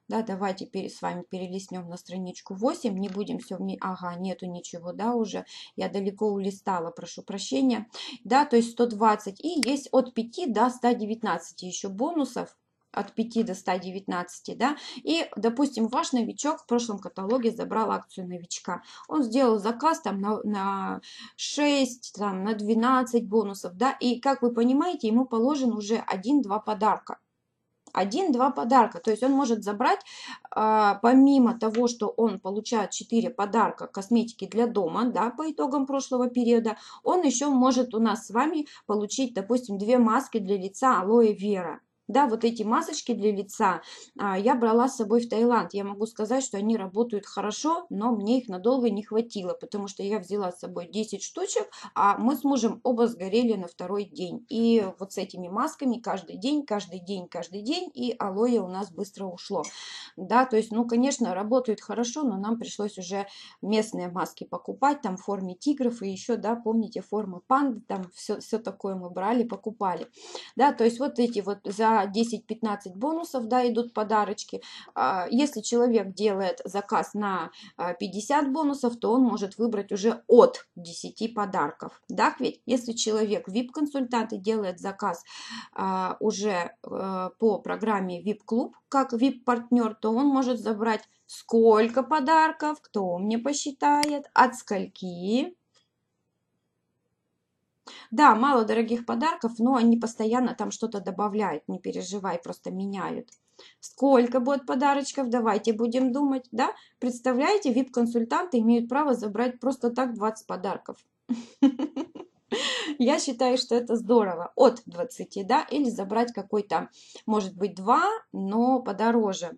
Да, давайте с вами перелистнем на страничку 8, не будем все в ней, ага, нету ничего, да, уже, я далеко улистала, прошу прощения, да, то есть 120, и есть от 5 до 119 еще бонусов, от 5 до 119, да, и, допустим, ваш новичок в прошлом каталоге забрал акцию новичка, он сделал заказ там на 6, там, на 12 бонусов, да, и, как вы понимаете, ему положен уже 1-2 подарка. 1-2 подарка, то есть он может забрать, помимо того, что он получает 4 подарка косметики для дома, да, по итогам прошлого периода, он еще может у нас с вами получить, допустим, 2 маски для лица алоэ вера. Да, вот эти масочки для лица я брала с собой в Таиланд. Я могу сказать, что они работают хорошо, но мне их надолго не хватило, потому что я взяла с собой 10 штучек, а мы с мужем оба сгорели на второй день. И вот с этими масками каждый день, каждый день, каждый день, и алоэ у нас быстро ушло. Да, то есть, ну, конечно, работают хорошо, но нам пришлось уже местные маски покупать, там в форме тигров и еще, да, помните, формы панды, там все такое мы брали, покупали. Да, то есть вот эти вот за 10-15 бонусов, да, идут подарочки. Если человек делает заказ на 50 бонусов, то он может выбрать уже от 10 подарков. Да, ведь если человек VIP-консультант и делает заказ уже по программе VIP-клуб, как VIP-партнер, то он может забрать сколько подарков, кто мне посчитает, от скольки. Да, мало дорогих подарков, но они постоянно там что-то добавляют, не переживай, просто меняют. Сколько будет подарочков, давайте будем думать, да? Представляете, VIP-консультанты имеют право забрать просто так 20 подарков. Я считаю, что это здорово. От 20, да, или забрать какой-то, может быть, 2, но подороже.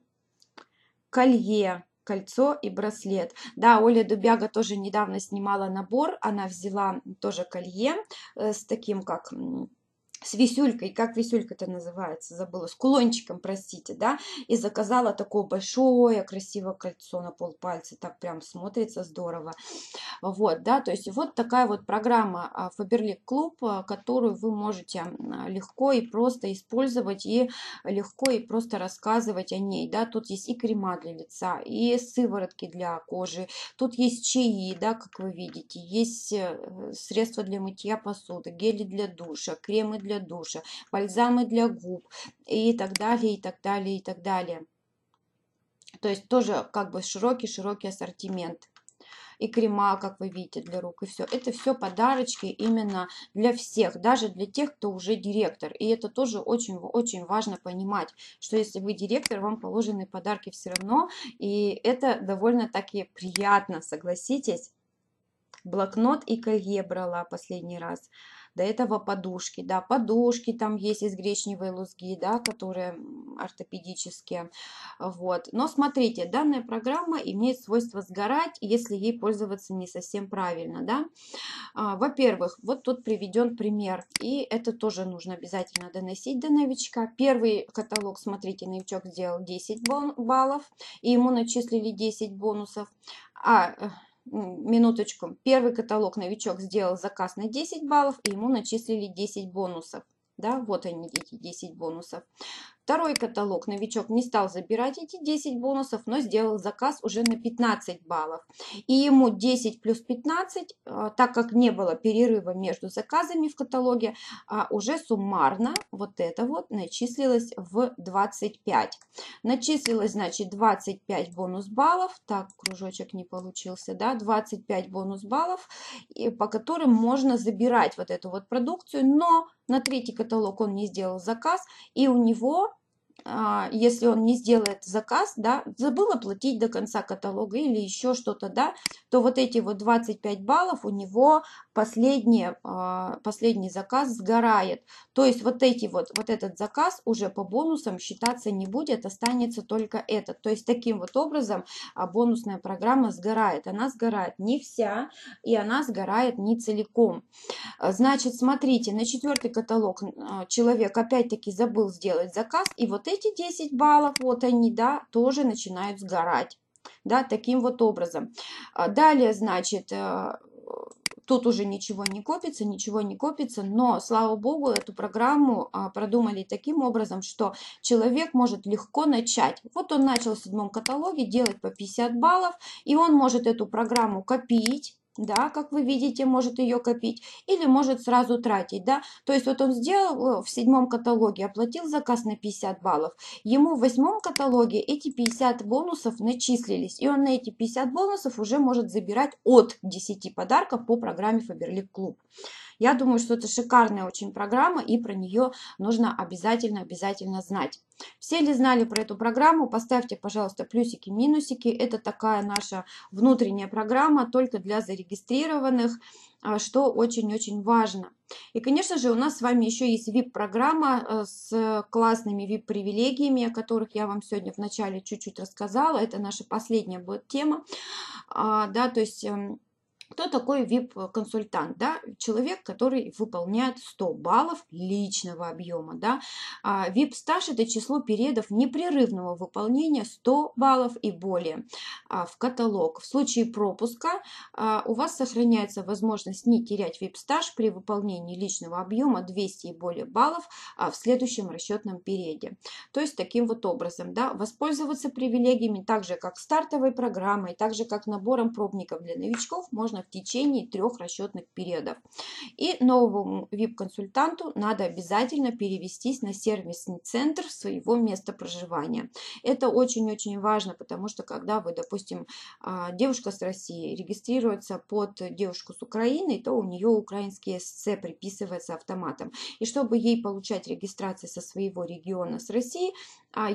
Колье. Кольцо и браслет. Да, Оля Дубяга тоже недавно снимала набор, она взяла тоже колье с таким как... с висюлькой, как висюлька это называется, забыла, с кулончиком, простите, да, и заказала такое большое красивое кольцо на полпальца, так прям смотрится здорово, вот, да, то есть вот такая вот программа Faberlic Club, которую вы можете легко и просто использовать, и легко и просто рассказывать о ней, да, тут есть и крема для лица, и сыворотки для кожи, тут есть чаи, да, как вы видите, есть средства для мытья посуды, гели для душа, кремы для душа, бальзамы для губ и так далее, и так далее, и так далее. То есть тоже как бы широкий-широкий ассортимент. И крема, как вы видите, для рук, и все. Это все подарочки именно для всех, даже для тех, кто уже директор. И это тоже очень-очень важно понимать, что если вы директор, вам положены подарки все равно. И это довольно-таки приятно, согласитесь. Блокнот и колье брала последний раз. До этого подушки, да, подушки там есть из гречневой лузги, да, которые ортопедические, вот. Но смотрите, данная программа имеет свойство сгорать, если ей пользоваться не совсем правильно, да. Во-первых, вот тут приведен пример, и это тоже нужно обязательно доносить до новичка. Первый каталог, смотрите, новичок сделал 10 баллов, и ему начислили 10 бонусов, минуточку. Первый каталог новичок сделал заказ на 10 баллов, и ему начислили 10 бонусов. Да, вот они, эти 10 бонусов. Второй каталог новичок не стал забирать эти 10 бонусов, но сделал заказ уже на 15 баллов. И ему 10 плюс 15, так как не было перерыва между заказами в каталоге, уже суммарно вот это вот начислилось в 25. Начислилось, значит, 25 бонус баллов. Так, кружочек не получился, да, 25 бонус баллов, по которым можно забирать вот эту вот продукцию, но на третий каталог он не сделал заказ, и у него, если он не сделает заказ, да, забыл оплатить до конца каталога или еще что-то, да, то вот эти вот 25 баллов у него последний заказ сгорает. То есть вот этот заказ уже по бонусам считаться не будет, останется только этот. То есть таким вот образом бонусная программа сгорает. Она сгорает не вся, и она сгорает не целиком. Значит, смотрите, на четвертый каталог человек опять-таки забыл сделать заказ, и вот эти 10 баллов, вот они, да, тоже начинают сгорать, да, таким вот образом. Далее, значит, тут уже ничего не копится, но, слава богу, эту программу продумали таким образом, что человек может легко начать. Вот он начал в 7-м каталоге делать по 50 баллов, и он может эту программу копить. Да, как вы видите, может ее копить или может сразу тратить, да. То есть вот он сделал в 7-м каталоге, оплатил заказ на 50 баллов. Ему в 8-м каталоге эти 50 бонусов начислились, и он на эти 50 бонусов уже может забирать от 10 подарков по программе Faberlic Club. Я думаю, что это шикарная очень программа, и про нее нужно обязательно знать. Все ли знали про эту программу? Поставьте, пожалуйста, плюсики, минусики. Это такая наша внутренняя программа только для зарегистрированных, что очень-очень важно. И, конечно же, у нас с вами еще есть VIP-программа с классными VIP-привилегиями, о которых я вам сегодня в начале чуть-чуть рассказала. Это наша последняя будет тема, да, то есть... Кто такой VIP-консультант? Да? Человек, который выполняет 100 баллов личного объема. Да? VIP-стаж – это число периодов непрерывного выполнения 100 баллов и более в каталог. В случае пропуска у вас сохраняется возможность не терять VIP-стаж при выполнении личного объема 200 и более баллов в следующем расчетном периоде. То есть таким вот образом, да, воспользоваться привилегиями так же, как стартовой программой, так же, как набором пробников для новичков можно в течение 3 расчетных периодов. И новому VIP-консультанту надо обязательно перевестись на сервисный центр своего места проживания. Это очень-очень важно, потому что когда вы, допустим, девушка с России регистрируется под девушку с Украины, то у нее украинский СЦ приписывается автоматом. И чтобы ей получать регистрацию со своего региона с России,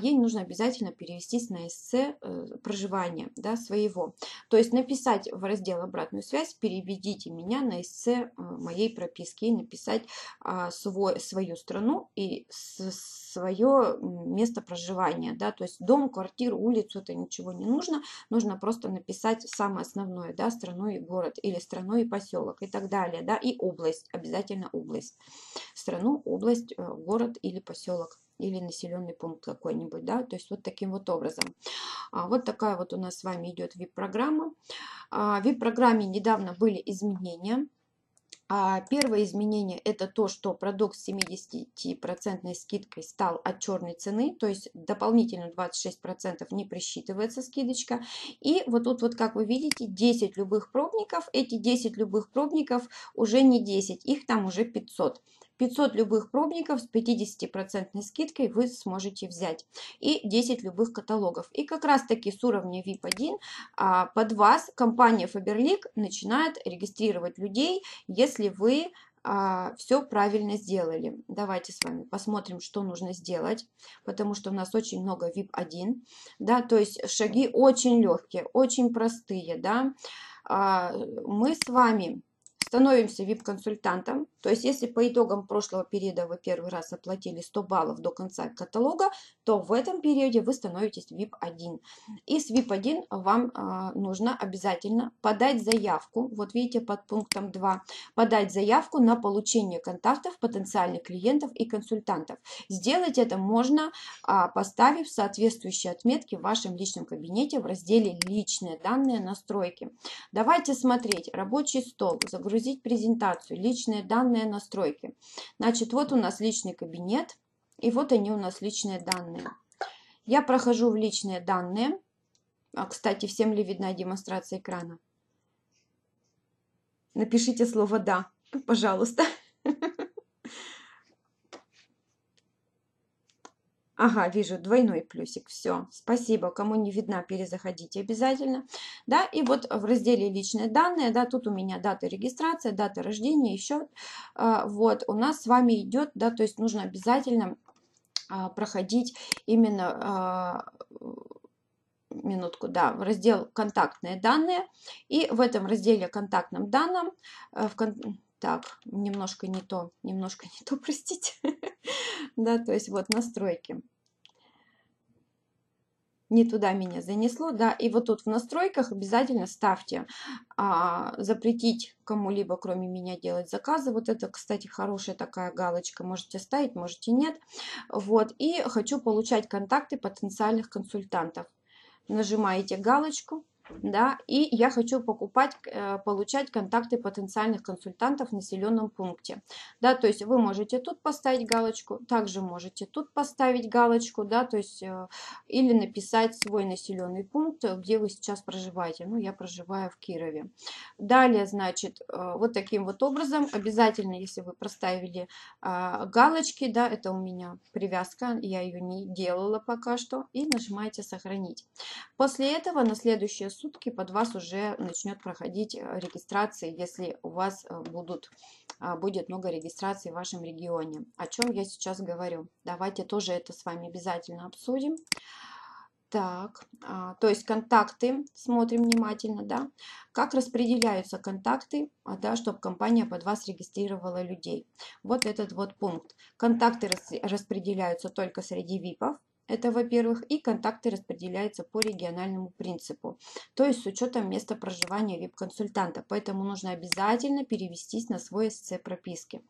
ей нужно обязательно перевестись на СЦ проживания, да, своего. То есть написать в раздел «Обратную связь», переведите меня на СЦ моей прописки, и написать свою страну и свое место проживания, да, то есть дом, квартиру, улицу, это ничего не нужно, нужно просто написать самое основное, да, страну и город, или страну и поселок, и так далее, да, и область, обязательно область, страну, область, город или поселок, или населенный пункт какой-нибудь, да, то есть вот таким вот образом. Вот такая вот у нас с вами идет VIP-программа. В VIP-программе недавно были изменения. Первое изменение – это то, что продукт с 70% скидкой стал от черной цены, то есть дополнительно 26% не присчитывается скидочка. И вот тут вот, как вы видите, 10 любых пробников. Эти 10 любых пробников уже не 10, их там уже 500. 500 любых пробников с 50% скидкой вы сможете взять. И 10 любых каталогов. И как раз таки с уровня VIP 1 под вас компания Faberlic начинает регистрировать людей, если вы все правильно сделали. Давайте с вами посмотрим, что нужно сделать, потому что у нас очень много VIP 1. Да, то есть шаги очень легкие, очень простые. Да. Мы с вами... становимся VIP-консультантом, то есть если по итогам прошлого периода вы первый раз оплатили 100 баллов до конца каталога, то в этом периоде вы становитесь VIP-1. И с VIP-1 вам нужно обязательно подать заявку, вот видите под пунктом 2, подать заявку на получение контактов потенциальных клиентов и консультантов. Сделать это можно, поставив соответствующие отметки в вашем личном кабинете в разделе «Личные данные настройки». Давайте смотреть рабочий стол, загрузить презентацию, личные данные, настройки. Значит, вот у нас личный кабинет. И вот они у нас личные данные. Я прохожу в личные данные. Кстати, всем ли видна демонстрация экрана? Напишите слово «да», пожалуйста. Ага, вижу, двойной плюсик, все, спасибо, кому не видно, перезаходите обязательно, да, и вот в разделе «Личные данные», да, тут у меня дата регистрации, дата рождения, еще, вот, у нас с вами идет, да, то есть нужно обязательно проходить именно, минутку, да, в раздел «Контактные данные», и в этом разделе «Контактным данным», так, немножко не то, простите. Да, то есть вот настройки. Не туда меня занесло, да. И вот тут в настройках обязательно ставьте запретить кому-либо, кроме меня, делать заказы. Вот это, кстати, хорошая такая галочка. Можете ставить, можете нет. Вот. И хочу получать контакты потенциальных консультантов. Нажимаете галочку. Да, и я хочу получать контакты потенциальных консультантов в населенном пункте. Да, то есть вы можете тут поставить галочку, также можете тут поставить галочку, да, то есть или написать свой населенный пункт, где вы сейчас проживаете. Ну, я проживаю в Кирове. Далее, значит, вот таким вот образом обязательно, если вы проставили галочки, да, это у меня привязка, я ее не делала пока что, и нажимаете «Сохранить». После этого на следующее сутки под вас уже начнет проходить регистрации, если у вас будет много регистраций в вашем регионе. О чем я сейчас говорю? Давайте тоже это с вами обязательно обсудим. Так, то есть контакты, смотрим внимательно, да, как распределяются контакты, да, чтобы компания под вас регистрировала людей. Вот этот вот пункт. Контакты распределяются только среди ВИПов. Это, во-первых, и контакты распределяются по региональному принципу, то есть с учетом места проживания ВИП-консультанта, поэтому нужно обязательно перевестись на свой СЦ прописки,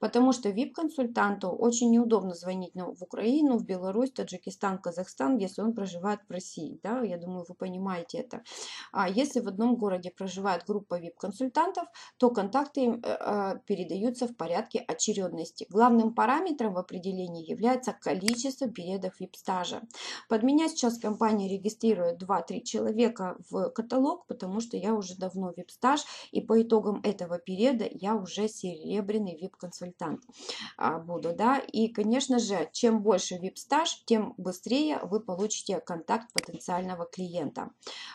потому что ВИП-консультанту очень неудобно звонить в Украину, в Беларусь, Таджикистан, Казахстан, если он проживает в России, да, я думаю, вы понимаете это. А если в одном городе проживает группа ВИП-консультантов, то контакты им передаются в порядке очередности. Главным параметром в определении является количество периодов ВИП-стажа. Под меня сейчас компания регистрирует 2-3 человека в каталог, потому что я уже давно вип-стаж, и по итогам этого периода я уже серебряный вип-консультант буду, да, и, конечно же, чем больше вип-стаж, тем быстрее вы получите контакт потенциального клиента.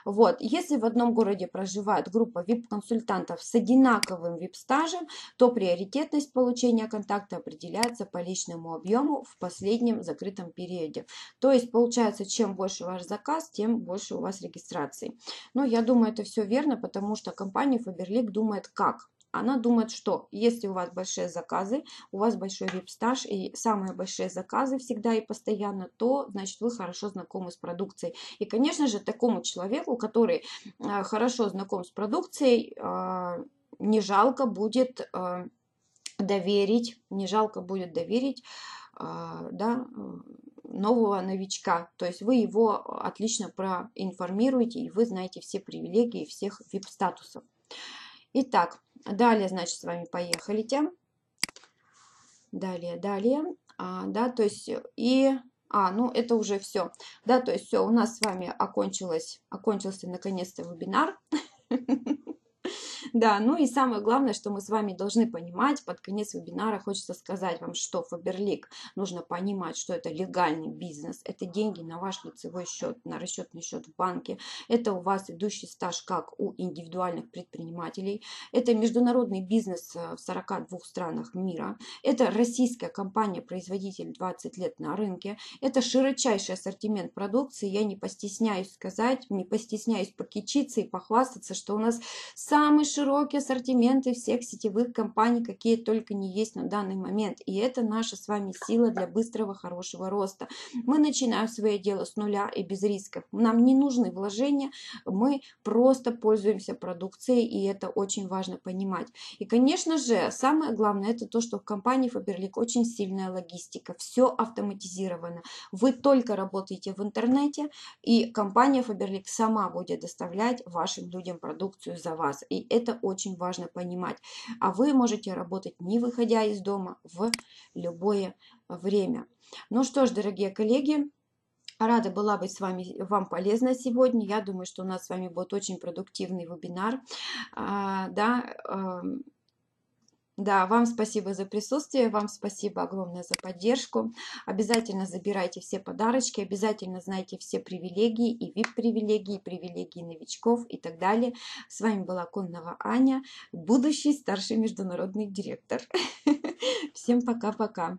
Вот, если в одном городе проживает группа вип-консультантов с одинаковым вип-стажем, то приоритетность получения контакта определяется по личному объему в последнем закрытом периоде. То есть, получается, чем больше ваш заказ, тем больше у вас регистраций. Но я думаю, это все верно, потому что компания Faberlic думает как. Она думает, что если у вас большие заказы, у вас большой вип-стаж и самые большие заказы всегда и постоянно, то, значит, вы хорошо знакомы с продукцией. И, конечно же, такому человеку, который хорошо знаком с продукцией, не жалко будет доверить, да, нового новичка, то есть вы его отлично проинформируете, и вы знаете все привилегии всех вип-статусов. Итак, далее, значит, с вами поехали. Далее, да, то есть ну это уже все, да, то есть все, у нас с вами окончился наконец-то вебинар. Да, ну и самое главное, что мы с вами должны понимать, под конец вебинара хочется сказать вам, что Faberlic нужно понимать, что это легальный бизнес, это деньги на ваш лицевой счет, на расчетный счет в банке, это у вас идущий стаж, как у индивидуальных предпринимателей, это международный бизнес в 42 странах мира, это российская компания-производитель 20 лет на рынке, это широчайший ассортимент продукции, я не постесняюсь сказать, не постесняюсь покичиться и похвастаться, что у нас самый широкий ассортимент всех сетевых компаний, какие только не есть на данный момент. И это наша с вами сила для быстрого, хорошего роста. Мы начинаем свое дело с нуля и без рисков. Нам не нужны вложения, мы просто пользуемся продукцией, и это очень важно понимать. И, конечно же, самое главное, это то, что в компании Faberlic очень сильная логистика. Все автоматизировано. Вы только работаете в интернете, и компания Faberlic сама будет доставлять вашим людям продукцию за вас. И это Это очень важно понимать. А вы можете работать, не выходя из дома, в любое время. Ну что ж, дорогие коллеги, рада была быть с вами, вам полезна сегодня. Я думаю, что у нас с вами будет очень продуктивный вебинар. Да, вам спасибо за присутствие, вам спасибо огромное за поддержку. Обязательно забирайте все подарочки, обязательно знайте все привилегии и VIP-привилегии, привилегии новичков и так далее. С вами была Кононова Аня, будущий старший международный директор. Всем пока-пока.